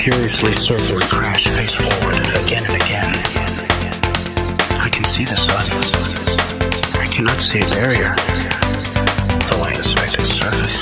furiously circular crash face forward again and again. I can see the sun. I cannot see a barrier, though I inspect its surface.